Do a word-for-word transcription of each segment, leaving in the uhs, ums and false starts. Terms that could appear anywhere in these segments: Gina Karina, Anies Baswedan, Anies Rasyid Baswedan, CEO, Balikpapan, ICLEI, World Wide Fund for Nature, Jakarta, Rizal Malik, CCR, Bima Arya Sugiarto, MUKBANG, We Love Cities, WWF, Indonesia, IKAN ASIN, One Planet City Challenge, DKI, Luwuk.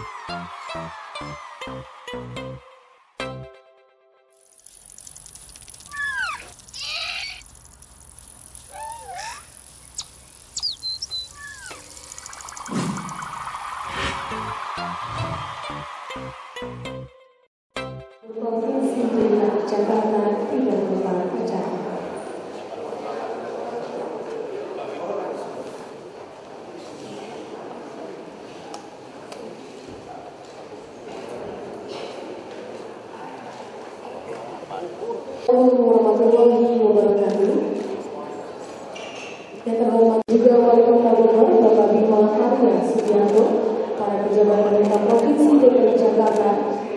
Provinsi Jakarta tiga puluh empat persen. Yang terhormat juga Wali Kota Bogor, Bapak Bima Arya Sugiarto, para pejabat pemerintah Provinsi D K I Jakarta,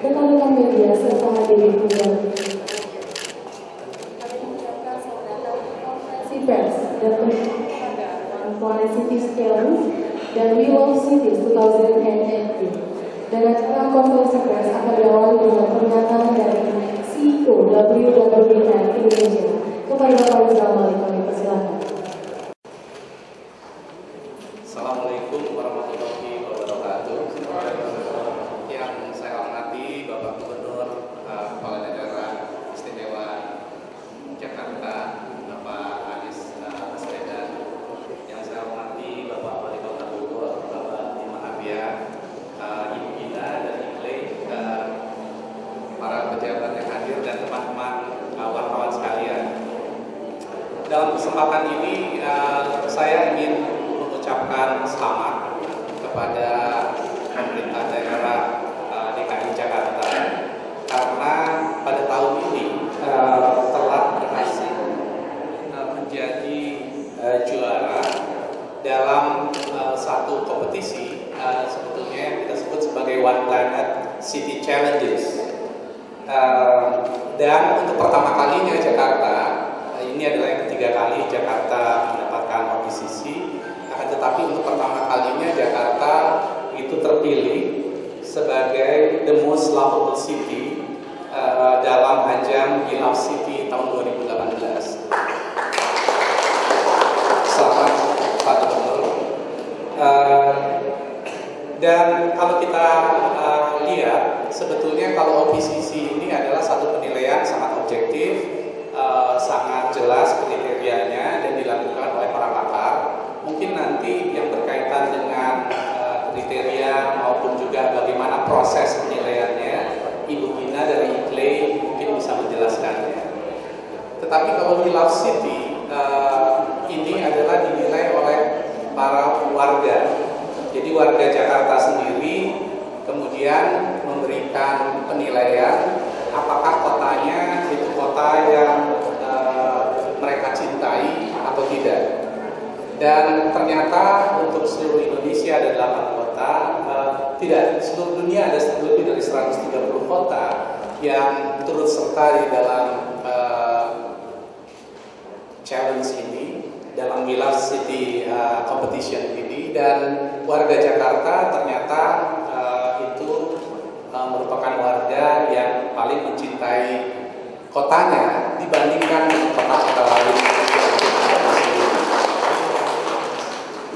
rekan-rekan media serta hadirin undangan. Konferensi pers dan One Planet City Challenge dan We Love Cities dua ribu dua puluh. Dan acara konferensi pers akan diawali dengan pernyataan dari C E O W W F Indonesia kepada Bapak Rizal Malik. Kami persilakan. Assalamualaikum warahmatullahi wabarakatuh. Yang saya hormati Bapak Gubernur uh, Kepala Daerah Istimewa Jakarta, Bapak Anies Baswedan. Yang saya hormati Bapak Wali Kota Bogor, Bapak Bima Arya, uh, Ibu Gina dan I C L E I, uh, para pejabat yang hadir dan teman-teman uh, wartawan sekalian. Dalam kesempatan ini uh, saya ingin mengucapkan selamat kepada pemerintah daerah uh, D K I Jakarta karena pada tahun ini uh, telah berhasil uh, menjadi uh, juara dalam uh, satu kompetisi uh, sebetulnya yang kita sebut sebagai One Planet City Challenge. Uh, dan untuk pertama kalinya Jakarta, uh, ini adalah yang ketiga kali Jakarta mendapatkan posisi. Tetapi untuk pertama kalinya Jakarta itu terpilih sebagai the most lovable city uh, dalam ajang We Love City tahun dua ribu delapan belas. Selamat Pak Gubernur. Uh, dan kalau kita uh, lihat, sebetulnya kalau O P C C ini adalah satu penilaian sangat objektif, uh, sangat jelas kriterianya dan dilakukan oleh para pakar. Mungkin nanti yang berkaitan dengan uh, kriteria maupun juga bagaimana proses penilaiannya, Ibu Gina dari I C L E I mungkin bisa menjelaskannya. Tetapi kalau We Love City uh, ini adalah dinilai oleh para warga. Jadi warga Jakarta sendiri kemudian memberikan penilaian apakah kotanya itu kota yang uh, mereka cintai atau tidak. Dan ternyata untuk seluruh Indonesia ada delapan kota, uh, tidak, seluruh dunia ada lebih dari seratus tiga puluh kota yang turut serta di dalam uh, challenge ini, dalam We Love City uh, competition ini. Dan warga Jakarta ternyata uh, itu uh, merupakan warga yang paling mencintai kotanya dibandingkan kota-kota lain.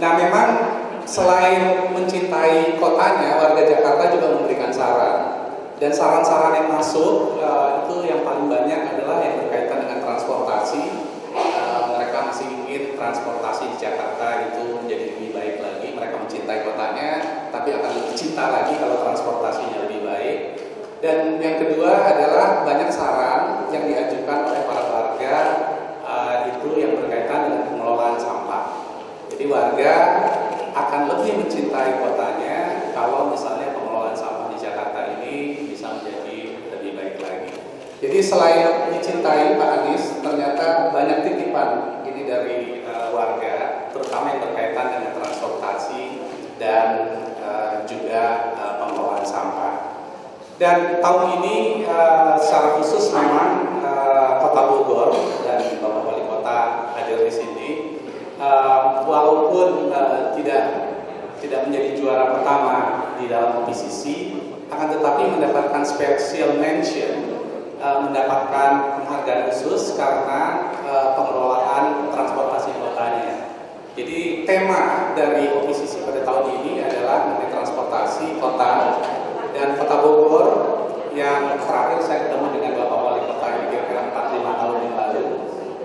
Nah, memang selain mencintai kotanya, warga Jakarta juga memberikan saran. Dan saran-saran yang masuk uh, itu yang paling banyak adalah yang berkaitan dengan transportasi. Uh, mereka masih ingin transportasi di Jakarta itu menjadi lebih baik lagi. Mereka mencintai kotanya, tapi akan lebih cinta lagi kalau transportasinya lebih baik. Dan yang kedua adalah banyak saran yang diajukan oleh para warga uh, itu yang berkaitan dengan pengelolaan sampah. Jadi warga akan lebih mencintai kotanya kalau misalnya pengelolaan sampah di Jakarta ini bisa menjadi lebih baik lagi. Jadi selain dicintai Pak Anies, ternyata banyak titipan ini dari uh, warga, terutama yang berkaitan dengan transportasi dan uh, juga uh, pengelolaan sampah. Dan tahun ini uh, secara khusus memang uh, Kota Bogor dan Bapak Wali Kota hadir di sini. Uh, walaupun uh, tidak tidak menjadi juara pertama di dalam O P C C, akan tetapi mendapatkan special mention, uh, mendapatkan penghargaan khusus karena uh, pengelolaan transportasi kotanya. Jadi tema dari O P C C pada tahun ini adalah mengenai transportasi. transportasi kota, dan kota Bogor yang terakhir saya ketemu dengan Bapak Wali Kota kira-kira empat lima tahun yang lalu.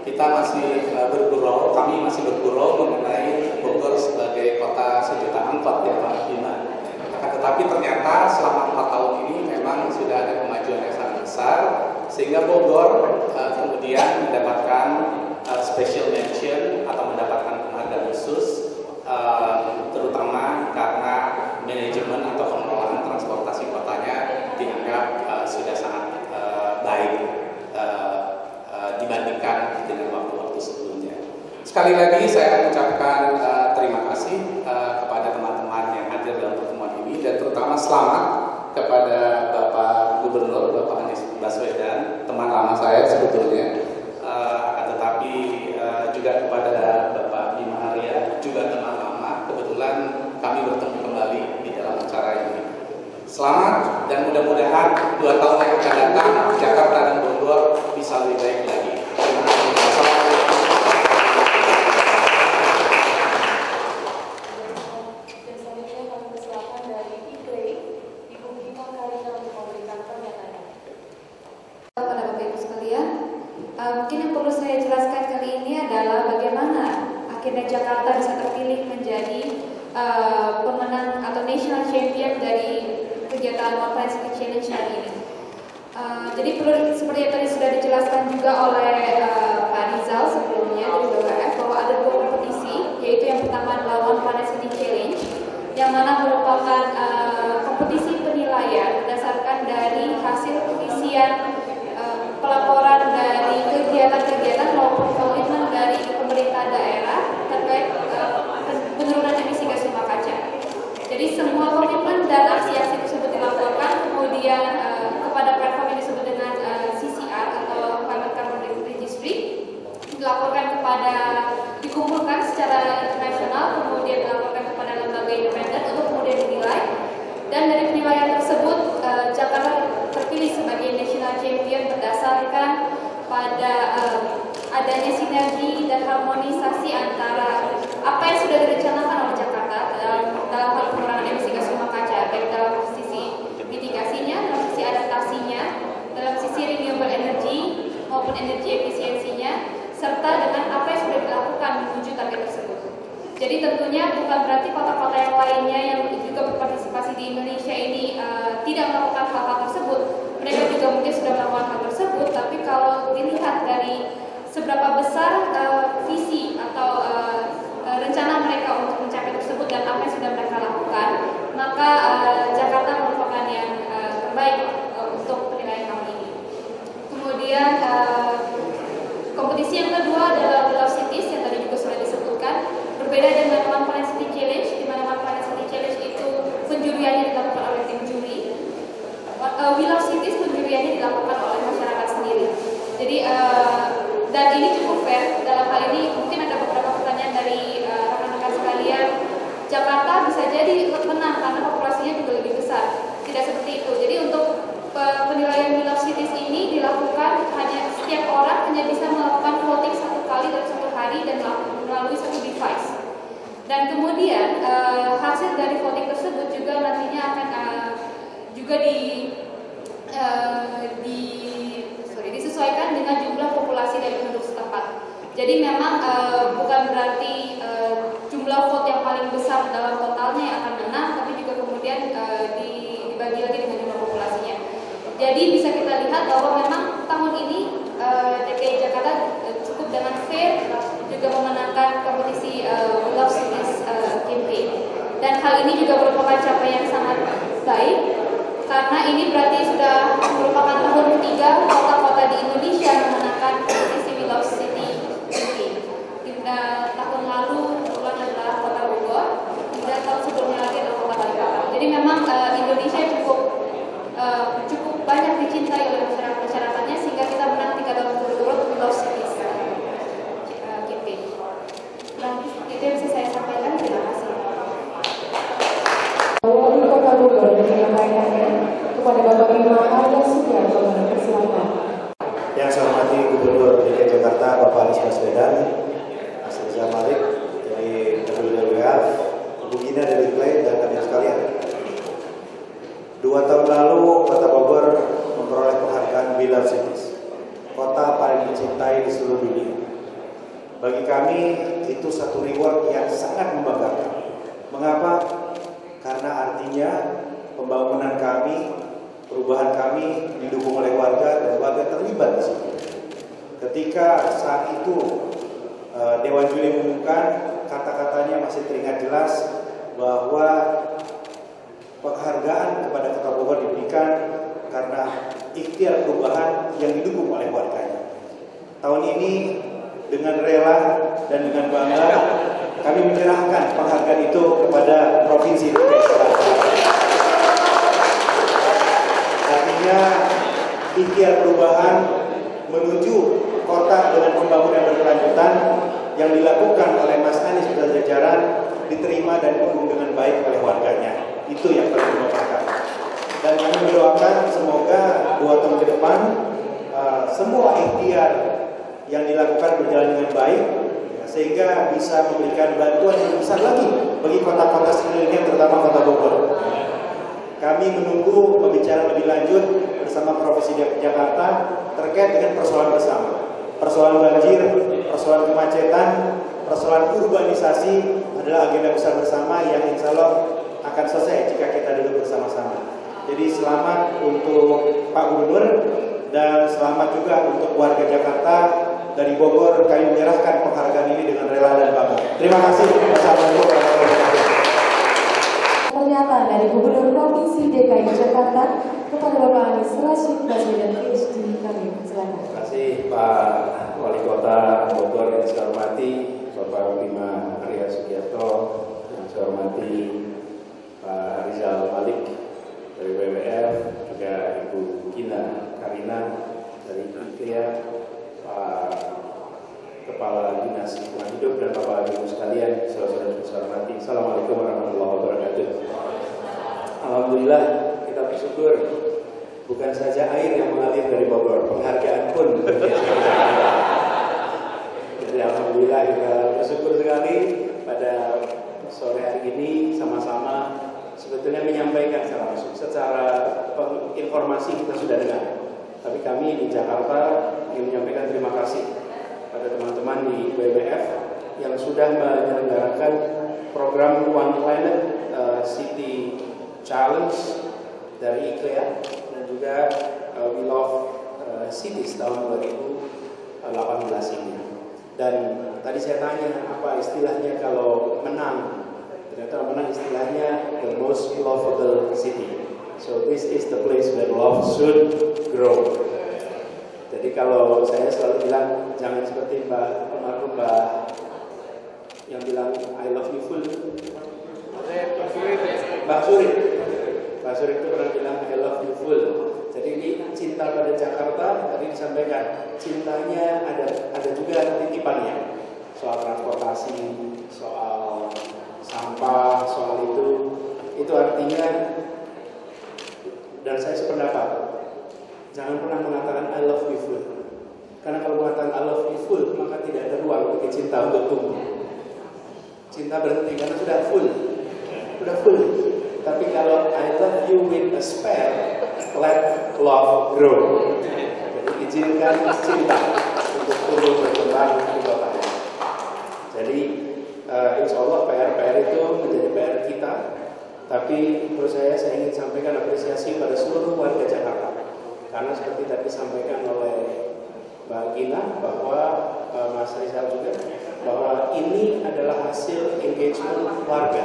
Kita masih bergurau, kami masih bergurau mengenai Bogor sebagai kota sejuta angkot ya Pak Bima. Tetapi ternyata selama empat tahun ini memang sudah ada kemajuan yang sangat besar, sehingga Bogor uh, kemudian mendapatkan uh, special mention atau mendapatkan penghargaan khusus, uh, terutama karena manajemen atau pengelolaan transportasi kotanya dianggap uh, sudah sangat uh, baik uh, uh, dibandingkan dengan waktu-waktu sebelumnya. Sekali lagi saya mengucapkan uh, terima kasih uh, kepada teman-teman yang hadir dalam pertemuan ini, dan terutama selamat kepada Bapak Gubernur, Bapak Anies Baswedan, teman lama saya sebetulnya, uh, tetapi uh, juga kepada Bapak Bima Arya, juga teman lama, kebetulan kami bertemu kembali di dalam acara ini. Selamat, dan mudah-mudahan dua tahun yang akan datang Jakarta dan Bogor bisa lebih baik lagi. Terima kasih. Jakarta bisa terpilih menjadi uh, pemenang atau national champion dari kegiatan One Planet City Challenge hari ini. Uh, jadi perlu, seperti yang tadi sudah dijelaskan juga oleh uh, Pak Rizal sebelumnya dari B W F, bahwa ada dua kompetisi, yaitu yang pertama adalah One Planet City Challenge, yang mana merupakan uh, kompetisi penilaian berdasarkan dari hasil pengisian uh, pelaporan dari kegiatan-kegiatan maupun komitmen dari pemerintah daerah terkait penurunan emisi gas rumah kaca. Jadi semua komitmen dan aksi-aksi tersebut dilaporkan kemudian uh, kepada platform yang disebut dengan uh, C C R atau Climate Carbon Registry, dilaporkan kepada, dikumpulkan secara internasional, kemudian dilaporkan kepada lembaga independen untuk kemudian dinilai. Dan dari penilaian tersebut uh, Jakarta terpilih sebagai national champion berdasarkan pada uh, adanya sinergi dan harmonisasi antara apa yang sudah direncanakan oleh Jakarta dalam, dalam hal pengurangan emisi gas rumah kaca, baik dalam sisi mitigasinya, dalam sisi adaptasinya, dalam sisi renewable energy maupun energi efisiensinya, serta dengan apa yang sudah dilakukan menuju target tersebut. Jadi tentunya bukan berarti kota-kota yang lainnya yang juga berpartisipasi di Indonesia ini uh, tidak melakukan hal-hal tersebut. Mereka juga mungkin sudah melakukan hal tersebut, tapi kalau dilihat dari seberapa besar uh, visi atau uh, rencana mereka untuk mencapai tersebut dan apa yang sudah mereka lakukan, maka uh, Jakarta merupakan yang uh, terbaik uh, untuk penilaian tahun ini. Kemudian uh, kompetisi yang kedua adalah We Love Cities yang tadi juga sudah disebutkan. Berbeda dengan One Planet City Challenge, di mana One Planet City Challenge itu penjuriannya dilakukan oleh tim juri, uh, We Love Cities penjuriannya dilakukan oleh masyarakat sendiri. Jadi uh, dan ini cukup fair. Dalam hal ini mungkin ada beberapa pertanyaan dari rekan-rekan uh, sekalian. Jakarta bisa jadi ikut menang karena populasinya juga lebih besar. Tidak seperti itu. Jadi untuk uh, penilaian We Love Cities ini dilakukan hanya setiap orang hanya bisa melakukan voting satu kali dalam satu hari dan melalui satu device. Dan kemudian uh, hasil dari voting tersebut juga nantinya akan uh, juga di uh, di sorry disesuaikan dengan jumlah populasi dari penduduk setempat. Jadi memang uh, bukan berarti uh, jumlah vote yang paling besar dalam totalnya yang akan menang, tapi juga kemudian uh, dibagi lagi dengan jumlah populasinya. Jadi bisa kita lihat bahwa memang tahun ini uh, D K I Jakarta uh, cukup dengan fair juga memenangkan kompetisi uh, We Love Cities uh, campaign. Dan hal ini juga merupakan capaian yang sangat baik, karena ini berarti sudah merupakan tahun ketiga kota-kota di Indonesia memenangkan kompetisi We Love City Challenge. Nah, tahun lalu kebetulan adalah kota Bogor, dan tahun sebelumnya lagi adalah kota Balikpapan. Jadi memang uh, Indonesia cukup uh, cukup banyak dicintai oleh masyarakat-masyarakatnya, sehingga kita menang tiga tahun berturut-turut We Love City campaign. Nah, itu yang bisa saya sampaikan. Terima kasih. Wali Kota Bogor menyampaikannya kepada Bapak Bima Arya Sugiarto. Persilakan. Yang saya hormati Gubernur D K I Jakarta Bapak Anies Baswedan, Mas Rizal Malik dari W W F, Bu Gina dari I C L E I, dan kalian sekalian. kota paling dicintai di seluruh dunia. Bagi kami itu satu reward yang sangat membanggakan. Mengapa? Karena artinya pembangunan kami, perubahan kami didukung oleh warga dan warga terlibat di situ. Ketika saat itu Dewan Juri mengumumkan, kata-katanya masih teringat jelas bahwa penghargaan kepada Kota Bogor diberikan karena ikhtiar perubahan yang didukung oleh warganya. Tahun ini dengan rela dan dengan bangga kami menyerahkan penghargaan itu kepada Provinsi D K I Selatan. Artinya ikhtiar perubahan menuju kota dengan pembangunan berkelanjutan yang dilakukan oleh Mas Anies dan jajaran diterima dan didukung dengan baik oleh warganya. Itu yang perlu dilakukan. Dan kami mendoakan semoga dua tahun ke depan uh, semua ikhtiar yang dilakukan berjalan dengan baik ya, sehingga bisa memberikan bantuan yang besar lagi bagi kota-kota sekelilingnya, terutama Kota Bogor. Kami menunggu pembicaraan lebih lanjut bersama Provinsi Jakarta terkait dengan persoalan bersama. Persoalan banjir, persoalan kemacetan, persoalan urbanisasi adalah agenda besar bersama yang insya Allah akan selesai jika kita duduk bersama-sama. Jadi selamat untuk Pak Gubernur dan selamat juga untuk warga Jakarta. Dari Bogor kami menyerahkan penghargaan ini dengan rela dan bangga. Terima kasih. Pernyataan dari Gubernur Provinsi D K I Jakarta kepada Bapak Anies Baswedan, P H D. Terima kasih Pak Wali Kota Bogor yang saya hormati, Bapak Bima Arya Sugiarto yang saya hormati, Pak Rizal Malik dari W W F, juga Ibu Gina Karina dari I C L E I, Pak Kepala Dinas Lingkungan Hidup dan Bapak Ibu sekalian, saudara-saudara saya hormati. Assalamualaikum warahmatullahi wabarakatuh. Alhamdulillah kita bersyukur bukan saja air yang mengalir dari Bogor, penghargaan pun. Jadi alhamdulillah kita bersyukur sekali pada sore hari ini sama-sama sebetulnya menyampaikan secara langsung, secara informasi kita sudah dengar. Tapi kami di Jakarta ingin menyampaikan terima kasih pada teman-teman di W W F yang sudah menyelenggarakan program One Planet uh, City Challenge dari I C L E I dan juga uh, We Love uh, Cities tahun dua ribu delapan belas ini. Dan tadi saya tanya apa istilahnya kalau menang. Ternyata menang istilahnya the most lovable city. So this is the place where love should grow. Jadi kalau saya selalu bilang jangan seperti Mbak almarhum Mbak yang bilang I love you full. Mbak Suri, Mbak Suri itu pernah bilang I love you full. Jadi ini cinta pada Jakarta tadi disampaikan cintanya ada ada juga titipannya soal transportasi, soal sampah, soal itu itu artinya. Dan saya sependapat, jangan pernah mengatakan I love you full, karena kalau mengatakan I love you full maka tidak ada ruang bagi cinta untuk tumbuh. Cinta berhenti karena sudah full, sudah full. Tapi kalau I love you with a spare, let love grow. Jadi izinkan cinta untuk tumbuh berkembang di kota. Jadi Uh, insya Allah P R-P R itu menjadi P R kita. Tapi menurut saya, saya ingin sampaikan apresiasi pada seluruh warga Jakarta. Karena seperti tadi disampaikan oleh Mbak Gina, bahwa uh, Mas Rizal juga, bahwa ini adalah hasil engagement warga.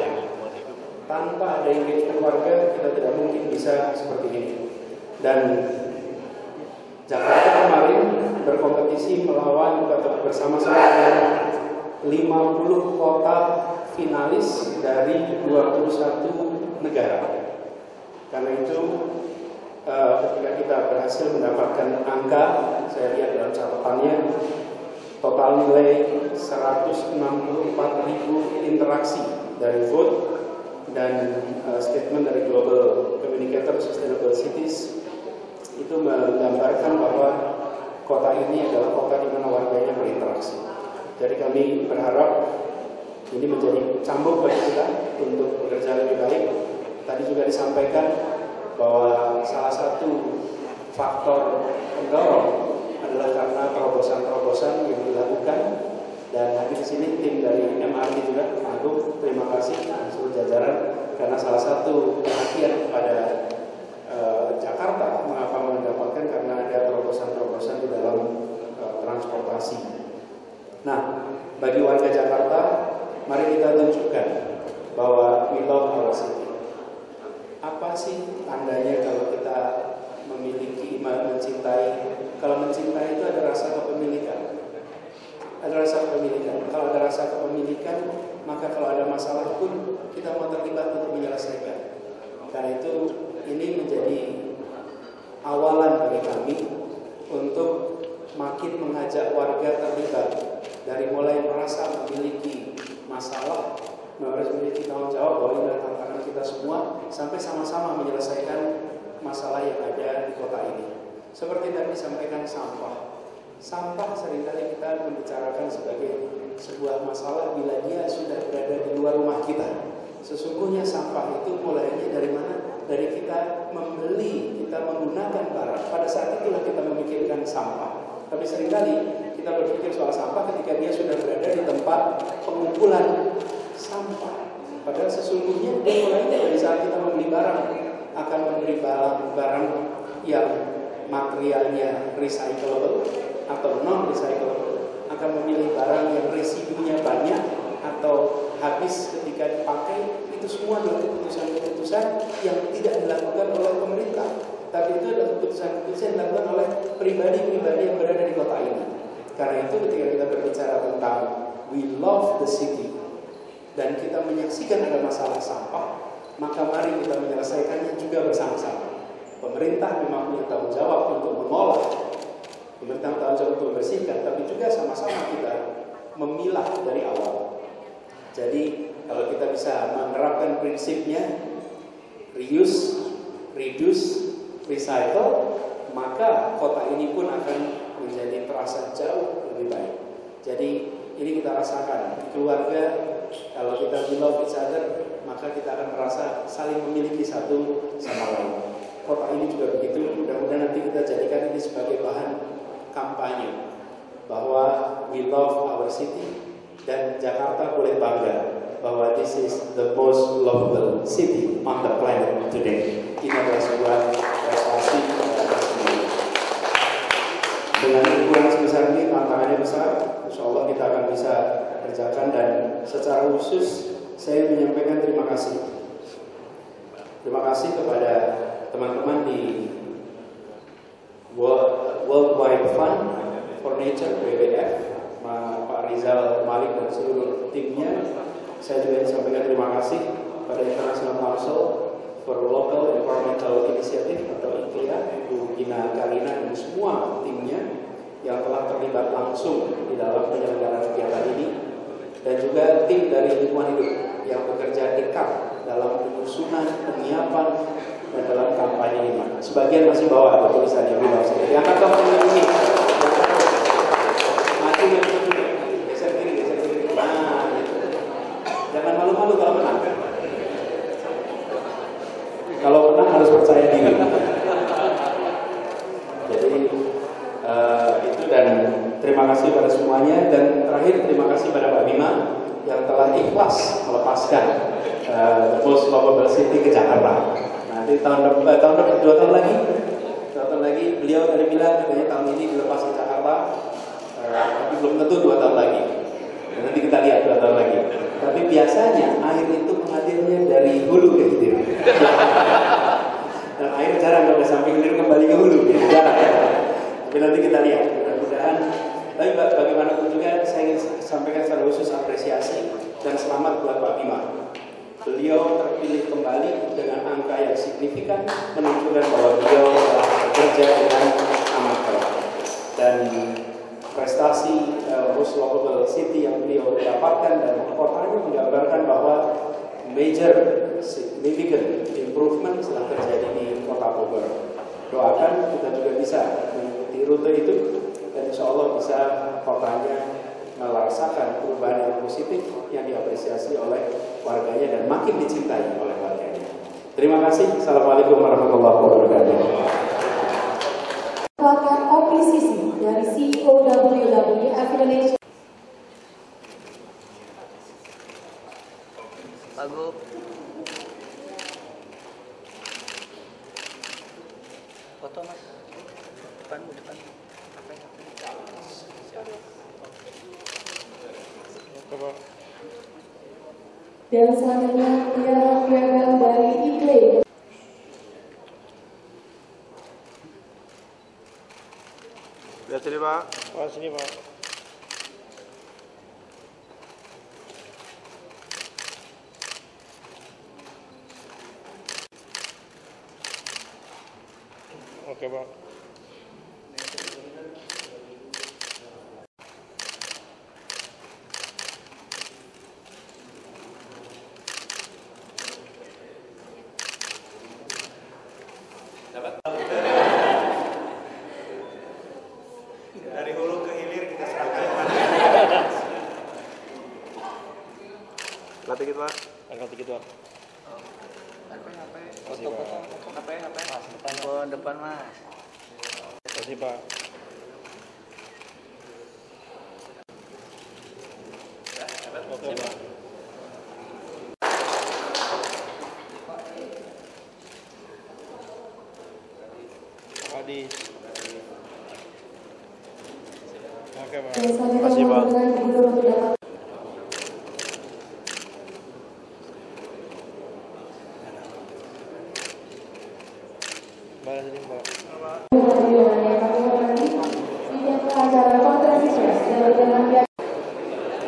Tanpa ada engagement warga, kita tidak mungkin bisa seperti ini. Dan Jakarta kemarin berkompetisi melawan bersama-sama dengan lima puluh kota finalis dari dua puluh satu negara. Karena itu eh, ketika kita berhasil mendapatkan angka, saya lihat dalam catatannya total nilai seratus enam puluh empat ribu interaksi dari vote dan eh, statement dari Global Communicator Sustainable Cities itu menggambarkan bahwa kota ini adalah kota di mana warganya berinteraksi. Jadi kami berharap ini menjadi cambuk bagi kita untuk bekerja lebih baik. Tadi juga disampaikan bahwa salah satu faktor pendorong adalah karena evaluasi. Nah, bagi warga Jakarta, mari kita tunjukkan bahwa we love our city. Apa sih tandanya kalau kita memiliki, mencintai? Kalau mencintai itu ada rasa kepemilikan. Ada rasa kepemilikan. Kalau ada rasa kepemilikan, maka kalau ada masalah pun kita mau terlibat untuk menyelesaikan. Karena itu ini menjadi awalan bagi kami untuk makin mengajak warga terlibat dari mulai merasa memiliki masalah, memiliki tanggung jawab bahwa ini adalah tantangan kita semua, sampai sama-sama menyelesaikan masalah yang ada di kota ini. Seperti tadi disampaikan sampah. Sampah seringkali kita membicarakan sebagai sebuah masalah bila dia sudah berada di luar rumah kita. Sesungguhnya sampah itu mulainya dari mana? Dari kita membeli, kita menggunakan barang. Pada saat itulah kita memikirkan sampah. Tapi seringkali kita berpikir soal sampah ketika dia sudah berada di tempat pengumpulan sampah. Padahal sesungguhnya dia mulainya dari saat kita membeli barang. Akan membeli barang-barang yang materialnya recyclable atau non-recyclable, akan memilih barang yang residunya banyak atau habis ketika dipakai. Itu semua adalah keputusan-keputusan yang tidak dilakukan oleh pemerintah, tapi itu adalah keputusan-keputusan yang dilakukan oleh pribadi-pribadi yang berada di kota ini. Karena itu ketika kita berbicara tentang we love the city dan kita menyaksikan ada masalah sampah, maka mari kita menyelesaikannya juga bersama-sama. Pemerintah memang punya tanggung jawab untuk mengolah, pemerintah tanggung jawab untuk membersihkan, tapi juga sama-sama kita memilah dari awal. Jadi kalau kita bisa menerapkan prinsipnya reuse, reduce, recycle, maka kota ini pun akan menjadi terasa jauh lebih baik. Jadi ini kita rasakan keluarga, kalau kita we love each other, maka kita akan merasa saling memiliki satu sama lain. Kota ini juga begitu. Mudah-mudahan nanti kita jadikan ini sebagai bahan kampanye bahwa we love our city dan Jakarta boleh bangga bahwa this is the most lovable city on the planet today. Ini adalah sebuah prestasi dengan ukuran sebesar ini, tantangannya besar. Insya Allah kita akan bisa kerjakan, dan secara khusus saya menyampaikan terima kasih, terima kasih kepada teman-teman di World Wide Fund for Nature W W F, Pak Rizal Malik dan seluruh timnya. Saya juga sampaikan terima kasih pada International Council for Local Environmental Initiative atau I C L E I, Bu Gina Karina dan semua timnya yang telah terlibat langsung di dalam penyelenggaraan kegiatan ini, dan juga tim dari lingkungan hidup yang bekerja dekat dalam penyusunan, penyiapan, dan dalam kampanye ini. Sebagian masih bawa ada tulisannya We Love City. Yang akan ini, maju yang kedua, geser kiri, geser kiri. Nah, gitu. Jangan malu-malu kalau menang. Kalau menang harus percaya diri. Jadi uh, itu, dan terima kasih pada semuanya, dan terakhir terima kasih pada Pak Bima yang telah ikhlas melepaskan uh, Most Lovable City ke Jakarta. Di tahun depan, tahun depan, dua tahun lagi, dua tahun lagi beliau dari bilang katanya tahun ini dilepas ke Jakarta, tapi belum tentu dua tahun lagi. Dan nanti kita lihat dua tahun lagi. Tapi biasanya air itu mengalirnya dari hulu ke hilir. Dan air jarang kalau sampai hilir kembali ke hulu, ya, jarang. Tapi nanti kita lihat. Mudah-mudahan. Tapi bagaimanapun juga saya ingin sampaikan secara khusus apresiasi dan selamat buat Pak Bima. Beliau terpilih kembali dengan angka yang signifikan, menunjukkan bahwa beliau telah bekerja dengan amat baik. Dan prestasi uh, Most Lovable City yang beliau dapatkan dan kotanya menggambarkan bahwa major significant improvement telah terjadi di kota Bogor. Doakan kita juga bisa mengikuti rute itu, dan insya Allah bisa kotanya merasakan perubahan yang positif yang diapresiasi oleh warganya dan makin dicintai oleh warganya. Terima kasih. Assalamualaikum warahmatullahi wabarakatuh. Dapatkan komposisi dari C E O W W F Indonesia. Bagus. Foto mas. Depan, depan. Apa yang Dan selanjutnya piala piagam dari I C L E I. Lihat sini Pak. Lihat sini Pak. Oke Pak.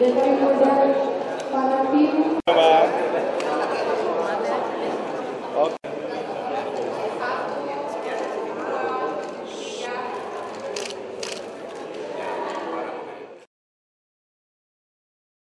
Terima kasih.